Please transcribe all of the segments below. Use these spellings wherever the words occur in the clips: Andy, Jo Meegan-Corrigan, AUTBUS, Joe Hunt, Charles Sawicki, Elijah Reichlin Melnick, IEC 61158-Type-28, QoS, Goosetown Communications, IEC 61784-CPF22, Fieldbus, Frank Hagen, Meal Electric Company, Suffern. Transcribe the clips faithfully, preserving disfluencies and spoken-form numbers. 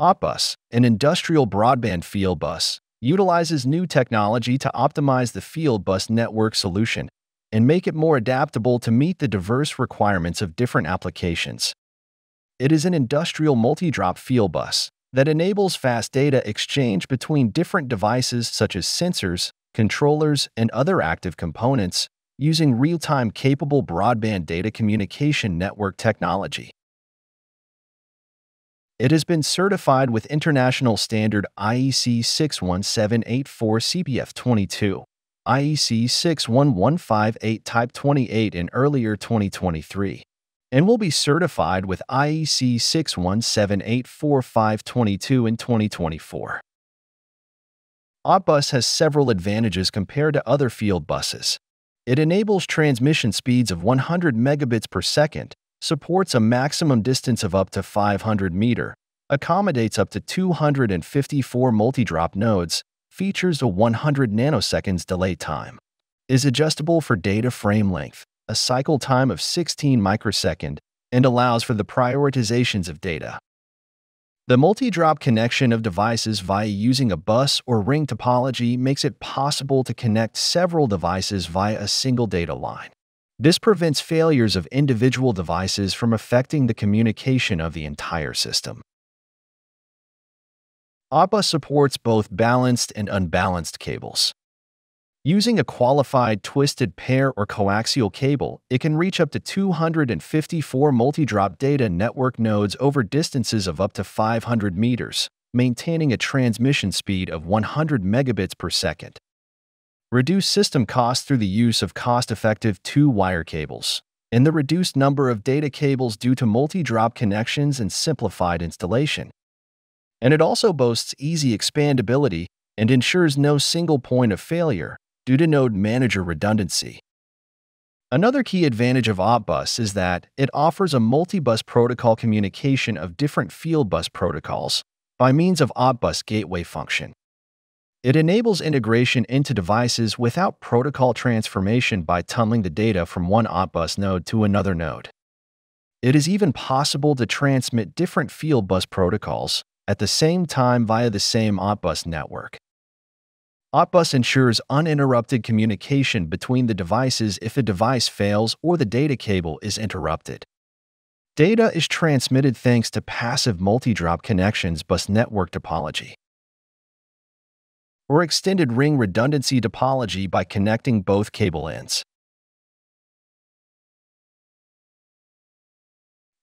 AUTBUS, an industrial broadband field bus, utilizes new technology to optimize the field bus network solution and make it more adaptable to meet the diverse requirements of different applications. It is an industrial multi-drop field bus that enables fast data exchange between different devices such as sensors, controllers, and other active components using real-time capable broadband data communication network technology. It has been certified with international standard I E C six one seven eight four C P F twenty-two, I E C six one one five eight Type twenty-eight in earlier twenty twenty-three, and will be certified with I E C six one seven eight four dash Type twenty-two in twenty twenty-four. AUTBUS has several advantages compared to other field buses. It enables transmission speeds of one hundred megabits per second, supports a maximum distance of up to five hundred meters, accommodates up to two hundred fifty-four multi-drop nodes, features a one hundred nanoseconds delay time, is adjustable for data frame length, a cycle time of sixteen microseconds, and allows for the prioritizations of data. The multi-drop connection of devices via using a bus or ring topology makes it possible to connect several devices via a single data line. This prevents failures of individual devices from affecting the communication of the entire system. AUTBUS supports both balanced and unbalanced cables. Using a qualified twisted pair or coaxial cable, it can reach up to two hundred fifty-four multi-drop data network nodes over distances of up to five hundred meters, maintaining a transmission speed of one hundred megabits per second. Reduce system costs through the use of cost-effective two-wire cables, and the reduced number of data cables due to multi-drop connections and simplified installation. And it also boasts easy expandability and ensures no single point of failure due to node manager redundancy. Another key advantage of AUTBUS is that it offers a multi-bus protocol communication of different field bus protocols by means of AUTBUS gateway function. It enables integration into devices without protocol transformation by tunneling the data from one AUTBUS node to another node. It is even possible to transmit different field bus protocols at the same time via the same AUTBUS network. AUTBUS ensures uninterrupted communication between the devices if a device fails or the data cable is interrupted. Data is transmitted thanks to passive multi-drop connections bus network topology, or extended ring redundancy topology by connecting both cable ends.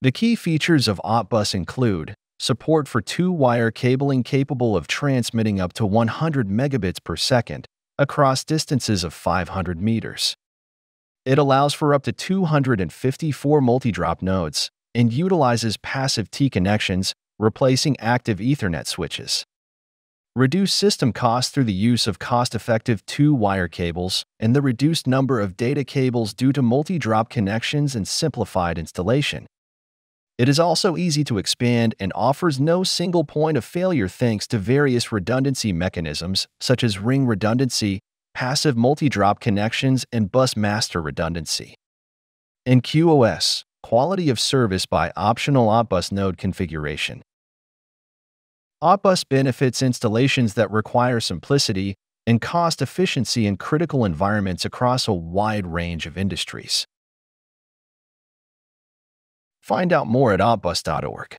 The key features of AUTBUS include support for two-wire cabling capable of transmitting up to one hundred megabits per second across distances of five hundred meters. It allows for up to two hundred fifty-four multi-drop nodes and utilizes passive T connections, replacing active Ethernet switches. Reduce system costs through the use of cost-effective two-wire cables and the reduced number of data cables due to multi-drop connections and simplified installation. It is also easy to expand and offers no single point of failure thanks to various redundancy mechanisms such as ring redundancy, passive multi-drop connections, and bus master redundancy. And Q O S, quality of service by optional AUTBUS node configuration. AUTBUS benefits installations that require simplicity and cost efficiency in critical environments across a wide range of industries. Find out more at outbus dot org.